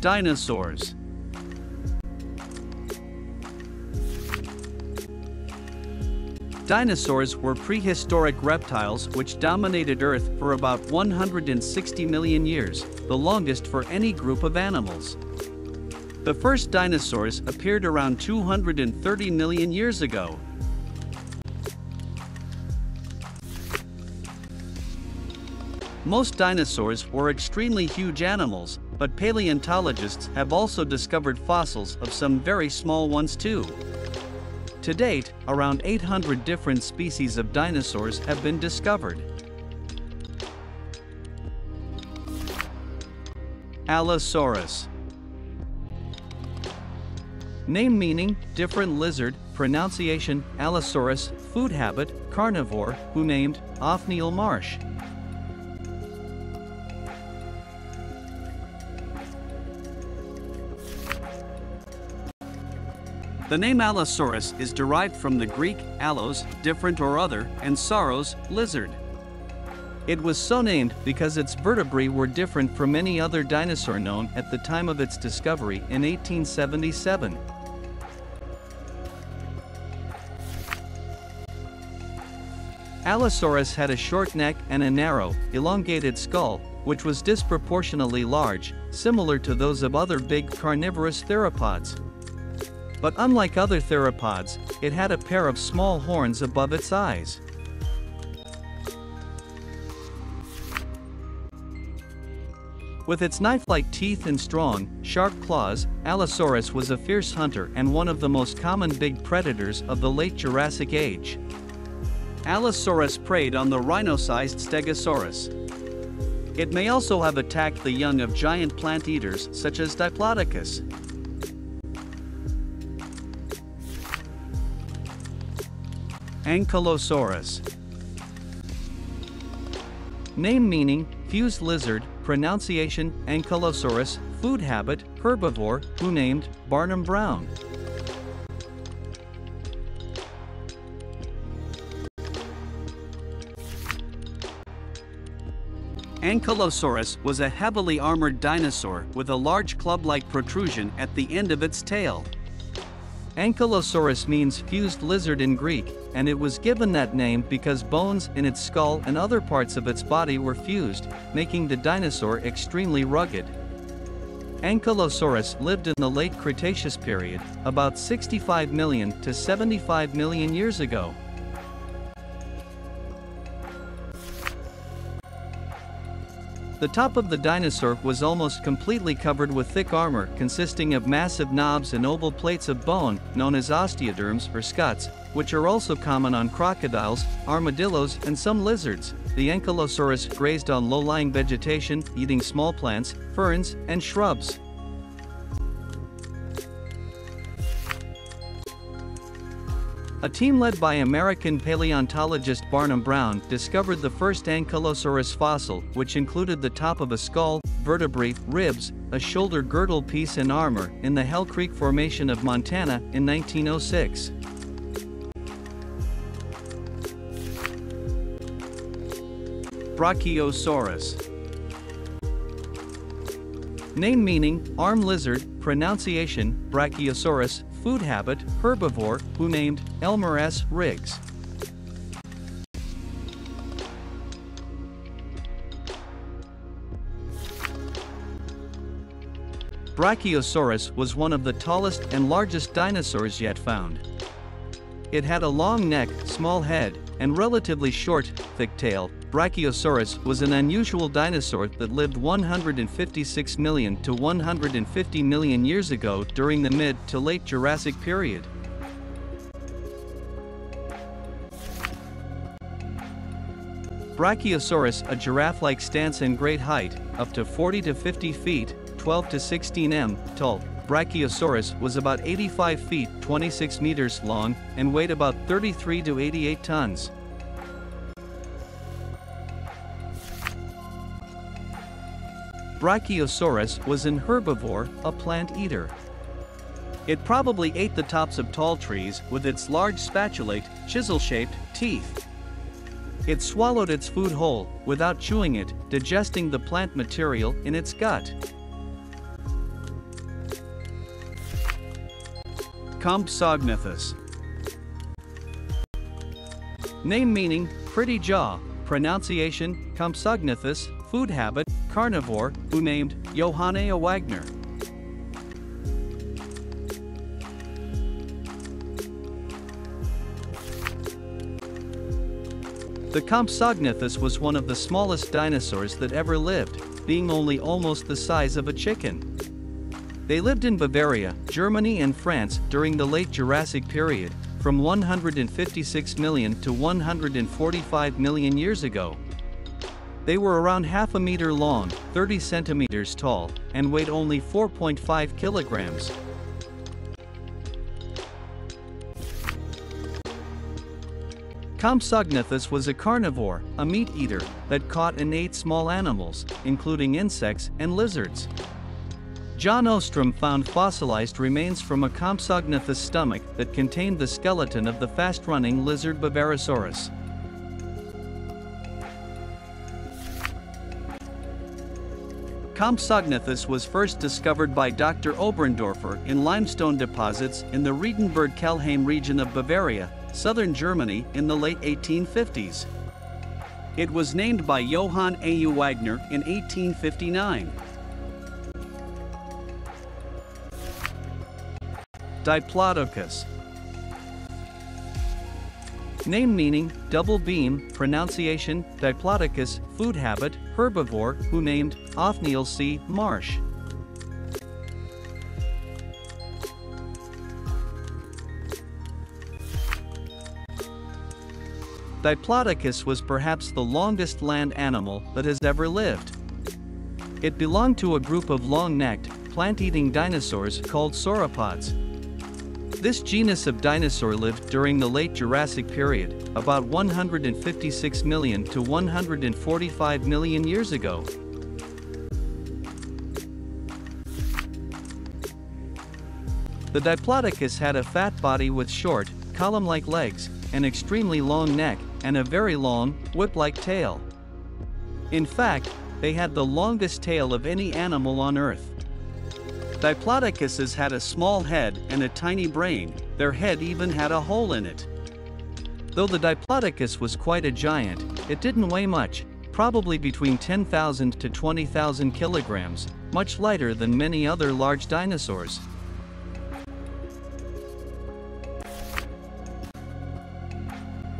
Dinosaurs. Dinosaurs were prehistoric reptiles which dominated Earth for about 160 million years, the longest for any group of animals. The first dinosaurs appeared around 230 million years ago. Most dinosaurs were extremely huge animals, but paleontologists have also discovered fossils of some very small ones too. To date, around 800 different species of dinosaurs have been discovered. Allosaurus. Name meaning, different lizard, pronunciation, Allosaurus, food habit, carnivore, who named, Othniel Marsh. The name Allosaurus is derived from the Greek allos, different or other, and sauros, lizard. It was so named because its vertebrae were different from any other dinosaur known at the time of its discovery in 1877. Allosaurus had a short neck and a narrow, elongated skull, which was disproportionately large, similar to those of other big carnivorous theropods. But unlike other theropods, it had a pair of small horns above its eyes. With its knife-like teeth and strong, sharp claws, Allosaurus was a fierce hunter and one of the most common big predators of the late Jurassic Age. Allosaurus preyed on the rhino-sized Stegosaurus. It may also have attacked the young of giant plant-eaters such as Diplodocus. Ankylosaurus. Name meaning, fused lizard, pronunciation, Ankylosaurus, food habit, herbivore, who named, Barnum Brown. Ankylosaurus was a heavily armored dinosaur with a large club-like protrusion at the end of its tail. Ankylosaurus means fused lizard in Greek, and it was given that name because bones in its skull and other parts of its body were fused, making the dinosaur extremely rugged. Ankylosaurus lived in the late Cretaceous period, about 65 million to 75 million years ago. The top of the dinosaur was almost completely covered with thick armor consisting of massive knobs and oval plates of bone, known as osteoderms or scuts, which are also common on crocodiles, armadillos, and some lizards. The Ankylosaurus grazed on low-lying vegetation, eating small plants, ferns, and shrubs. A team led by American paleontologist Barnum Brown discovered the first Ankylosaurus fossil, which included the top of a skull, vertebrae, ribs, a shoulder girdle piece and armor, in the Hell Creek Formation of Montana in 1906. Brachiosaurus. Name meaning, arm lizard, pronunciation, Brachiosaurus, food habit, herbivore, who named, Elmer S. Riggs. Brachiosaurus was one of the tallest and largest dinosaurs yet found. It had a long neck, small head, and relatively short, thick tail. Brachiosaurus was an unusual dinosaur that lived 156 million to 150 million years ago during the mid to late Jurassic period. Brachiosaurus had a giraffe-like stance and great height, up to 40 to 50 feet, 12 to 16 m, tall. Brachiosaurus was about 85 feet, 26 meters long, and weighed about 33 to 88 tons. Brachiosaurus was an herbivore, a plant eater. It probably ate the tops of tall trees with its large spatulate, chisel-shaped teeth. It swallowed its food whole, without chewing it, digesting the plant material in its gut. Compsognathus. Name meaning, pretty jaw, pronunciation, Compsognathus, food habit, carnivore, who named, Johann A. U. Wagner. The Compsognathus was one of the smallest dinosaurs that ever lived, being only almost the size of a chicken. They lived in Bavaria, Germany and France during the late Jurassic period, from 156 million to 145 million years ago. They were around half a meter long, 30 centimeters tall, and weighed only 4.5 kilograms. Compsognathus was a carnivore, a meat-eater, that caught and ate small animals, including insects and lizards. John Ostrom found fossilized remains from a Compsognathus stomach that contained the skeleton of the fast-running lizard Bavarosaurus. Compsognathus was first discovered by Dr. Oberndorfer in limestone deposits in the Riedenberg-Kelheim region of Bavaria, southern Germany, in the late 1850s. It was named by Johann A. U. Wagner in 1859. Diplodocus. Name meaning, double beam, pronunciation, Diplodocus, food habit, herbivore, who named, Othniel C. Marsh. Diplodocus was perhaps the longest land animal that has ever lived. It belonged to a group of long-necked, plant-eating dinosaurs called sauropods. This genus of dinosaur lived during the late Jurassic period, about 156 million to 145 million years ago. The Diplodocus had a fat body with short, column-like legs, an extremely long neck, and a very long, whip-like tail. In fact, they had the longest tail of any animal on Earth. Diplodocuses had a small head and a tiny brain, their head even had a hole in it. Though the Diplodocus was quite a giant, it didn't weigh much, probably between 10,000 to 20,000 kilograms, much lighter than many other large dinosaurs.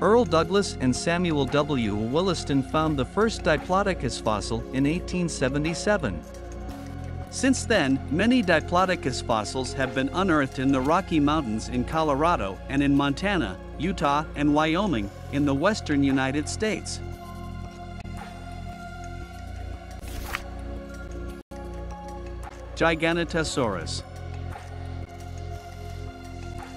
Earl Douglas and Samuel W. Williston found the first Diplodocus fossil in 1877. Since then, many Diplodocus fossils have been unearthed in the Rocky Mountains in Colorado and in Montana, Utah, and Wyoming in the western United States. Giganotosaurus.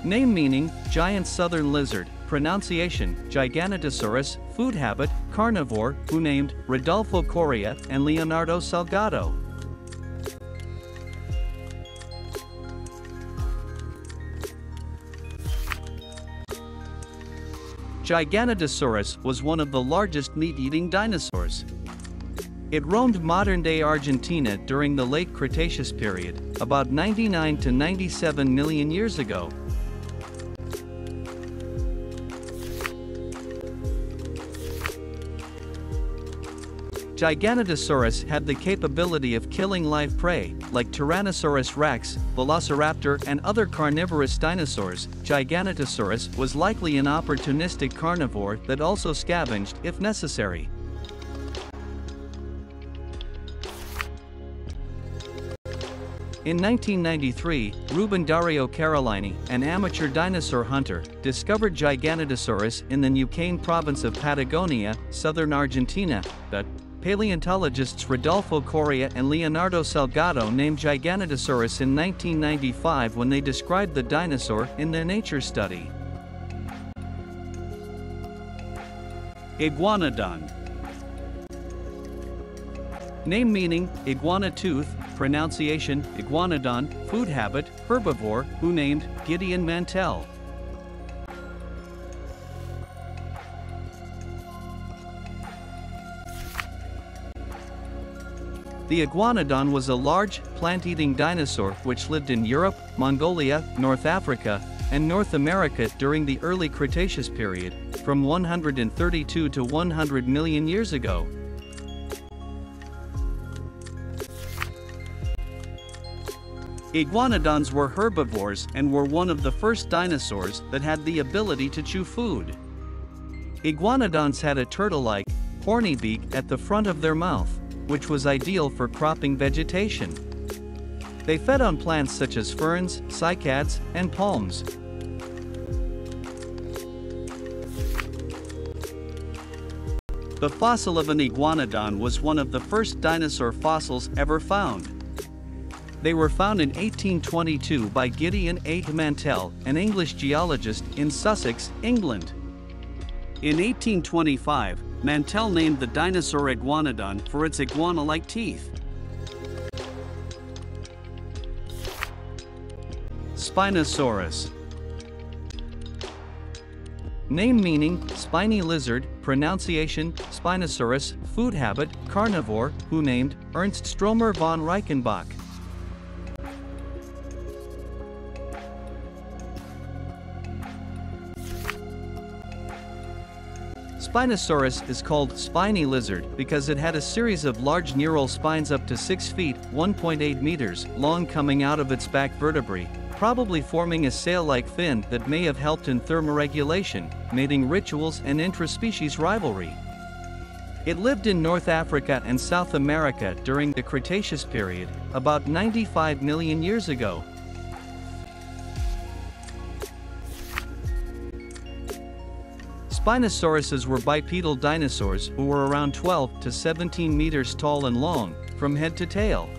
Name meaning, giant southern lizard. Pronunciation, Giganotosaurus, food habit, carnivore, who named, Rodolfo Coria and Leonardo Salgado. Giganotosaurus was one of the largest meat-eating dinosaurs. It roamed modern-day Argentina during the late Cretaceous period, about 99 to 97 million years ago. Giganotosaurus had the capability of killing live prey, like Tyrannosaurus Rex, Velociraptor and other carnivorous dinosaurs. Giganotosaurus was likely an opportunistic carnivore that also scavenged if necessary. In 1993, Ruben Dario Carolini, an amateur dinosaur hunter, discovered Giganotosaurus in the Neuquén province of Patagonia, southern Argentina, but paleontologists Rodolfo Coria and Leonardo Salgado named Giganotosaurus in 1995 when they described the dinosaur in their Nature study. Iguanodon. Name meaning, iguana tooth, pronunciation, Iguanodon, food habit, herbivore, who named, Gideon Mantell. The Iguanodon was a large, plant-eating dinosaur which lived in Europe, Mongolia, North Africa, and North America during the early Cretaceous period, from 132 to 100 million years ago. Iguanodons were herbivores and were one of the first dinosaurs that had the ability to chew food. Iguanodons had a turtle-like, horny beak at the front of their mouth, which was ideal for cropping vegetation. They fed on plants such as ferns, cycads, and palms. The fossil of an iguanodon was one of the first dinosaur fossils ever found. They were found in 1822 by Gideon A. Mantell, an English geologist in Sussex, England. In 1825, Mantell named the dinosaur iguanodon for its iguana-like teeth. Spinosaurus. Name meaning, spiny lizard, pronunciation, Spinosaurus, food habit, carnivore, who named, Ernst Stromer von Reichenbach. Spinosaurus is called spiny lizard because it had a series of large neural spines up to 6 feet (1.8 meters) long coming out of its back vertebrae, probably forming a sail-like fin that may have helped in thermoregulation, mating rituals and intra-species rivalry. It lived in North Africa and South America during the Cretaceous period, about 95 million years ago. Spinosauruses were bipedal dinosaurs who were around 12 to 17 meters tall and long, from head to tail.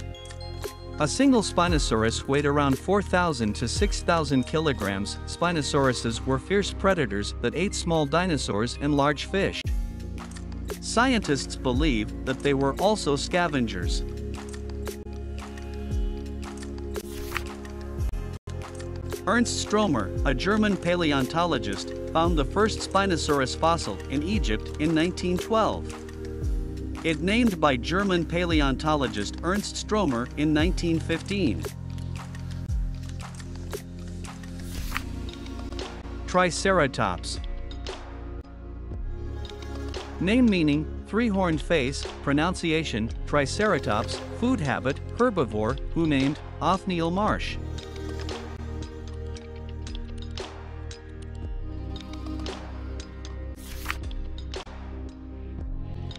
A single Spinosaurus weighed around 4,000 to 6,000 kilograms. Spinosauruses were fierce predators that ate small dinosaurs and large fish. Scientists believe that they were also scavengers. Ernst Stromer, a German paleontologist, found the first Spinosaurus fossil in Egypt in 1912. It named by German paleontologist Ernst Stromer in 1915. Triceratops. Name meaning, three-horned face, pronunciation, Triceratops, food habit, herbivore, who named, Othniel Marsh.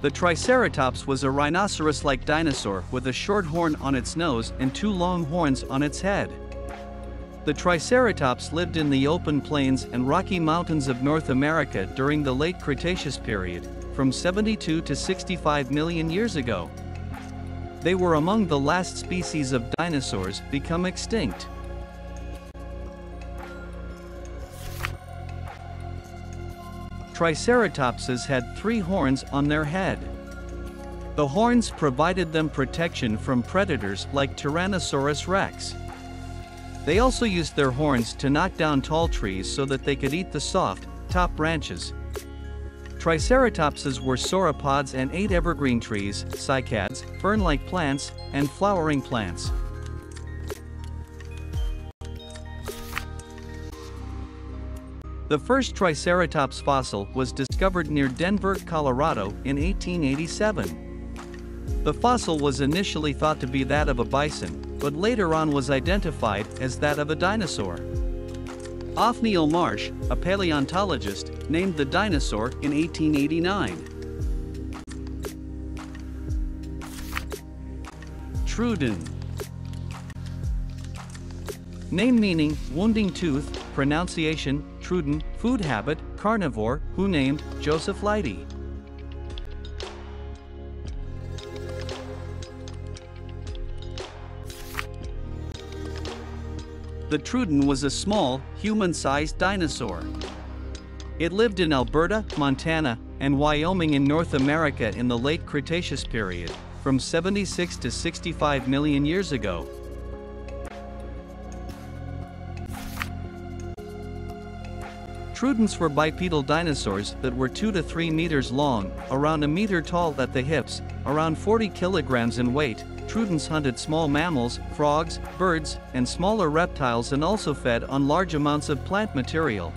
The Triceratops was a rhinoceros-like dinosaur with a short horn on its nose and two long horns on its head. The Triceratops lived in the open plains and Rocky Mountains of North America during the late Cretaceous period, from 72 to 65 million years ago. They were among the last species of dinosaurs become extinct. Triceratopses had three horns on their head. The horns provided them protection from predators like Tyrannosaurus Rex. They also used their horns to knock down tall trees so that they could eat the soft, top branches. Triceratopses were sauropods and ate evergreen trees, cycads, fern-like plants, and flowering plants. The first Triceratops fossil was discovered near Denver, Colorado, in 1887. The fossil was initially thought to be that of a bison, but later on was identified as that of a dinosaur. Othniel Marsh, a paleontologist, named the dinosaur in 1889. Troodon. Name meaning, wounding tooth, pronunciation, Troodon, food habit, carnivore, who named, Joseph Leidy. The Troodon was a small, human-sized dinosaur. It lived in Alberta, Montana, and Wyoming in North America in the late Cretaceous period, from 76 to 65 million years ago. Troodons were bipedal dinosaurs that were 2 to 3 meters long, around 1 meter tall at the hips, around 40 kilograms in weight. Troodons hunted small mammals, frogs, birds, and smaller reptiles and also fed on large amounts of plant material.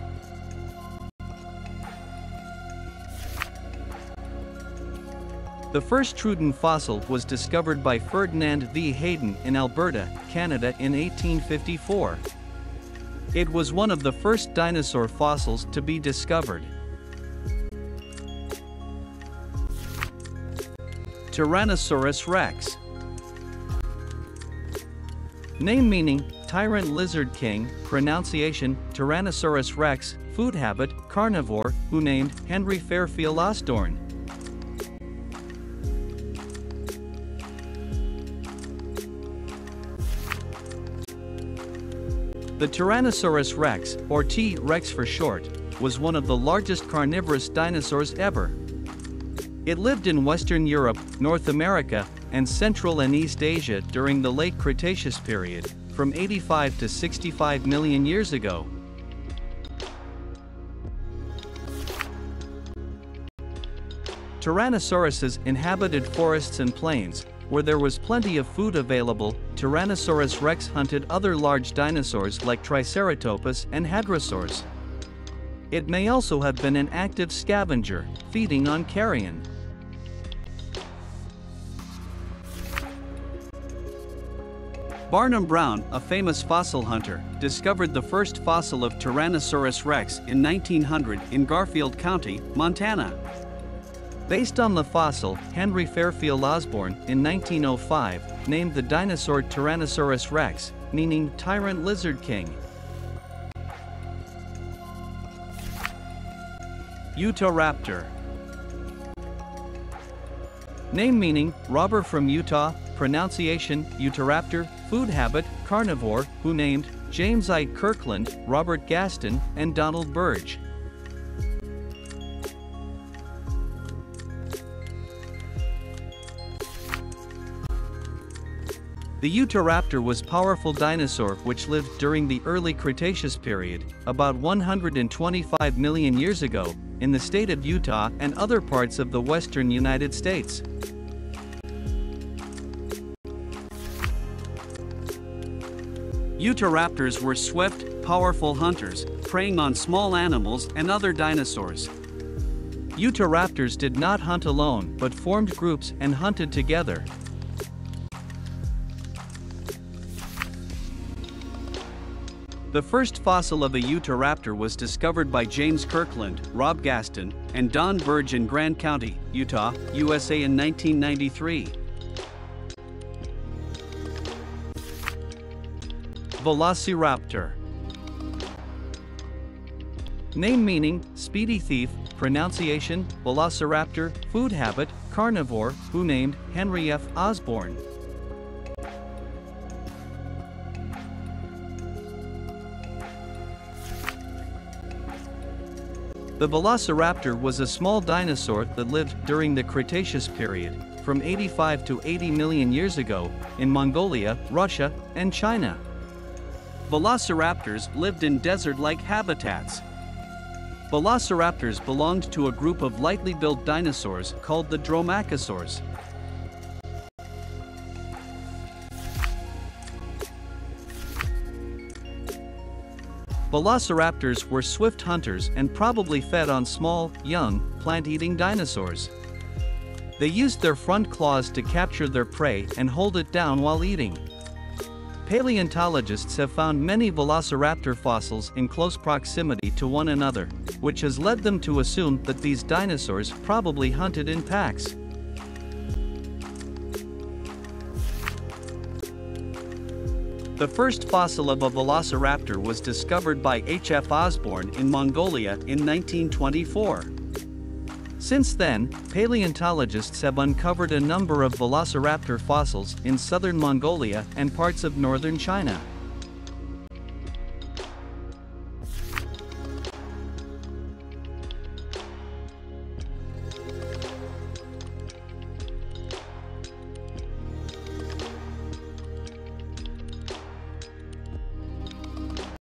The first Troodon fossil was discovered by Ferdinand V. Hayden in Alberta, Canada in 1854. It was one of the first dinosaur fossils to be discovered. Tyrannosaurus rex. Name meaning, tyrant lizard king, pronunciation, Tyrannosaurus rex, food habit, carnivore, who named Henry Fairfield Osborn. The Tyrannosaurus rex, or T-Rex for short, was one of the largest carnivorous dinosaurs ever. It lived in Western Europe, North America, and Central and East Asia during the late Cretaceous period, from 85 to 65 million years ago. Tyrannosauruses inhabited forests and plains, where there was plenty of food available. Tyrannosaurus rex hunted other large dinosaurs like Triceratops and hadrosaurs. It may also have been an active scavenger, feeding on carrion. Barnum Brown, a famous fossil hunter, discovered the first fossil of Tyrannosaurus rex in 1900 in Garfield County, Montana. Based on the fossil, Henry Fairfield Osborn, in 1905, named the dinosaur Tyrannosaurus rex, meaning tyrant lizard king. Utahraptor. Name meaning, robber from Utah, pronunciation, Utahraptor, food habit, carnivore, who named James I. Kirkland, Robert Gaston, and Donald Burge. The Utahraptor was a powerful dinosaur which lived during the early Cretaceous period, about 125 million years ago, in the state of Utah and other parts of the western United States. Utahraptors were swift, powerful hunters, preying on small animals and other dinosaurs. Utahraptors did not hunt alone but formed groups and hunted together. The first fossil of a Utahraptor was discovered by James Kirkland, Rob Gaston, and Don Burge in Grand County, Utah, USA in 1993. Velociraptor. Name meaning, speedy thief, pronunciation, Velociraptor, food habit, carnivore, who named Henry F. Osborn. The Velociraptor was a small dinosaur that lived during the Cretaceous period, from 85 to 80 million years ago, in Mongolia, Russia, and China. Velociraptors lived in desert-like habitats. Velociraptors belonged to a group of lightly built dinosaurs called the dromacosaurs. Velociraptors were swift hunters and probably fed on small, young, plant-eating dinosaurs. They used their front claws to capture their prey and hold it down while eating. Paleontologists have found many Velociraptor fossils in close proximity to one another, which has led them to assume that these dinosaurs probably hunted in packs. The first fossil of a Velociraptor was discovered by H.F. Osborn in Mongolia in 1924. Since then, paleontologists have uncovered a number of Velociraptor fossils in southern Mongolia and parts of northern China.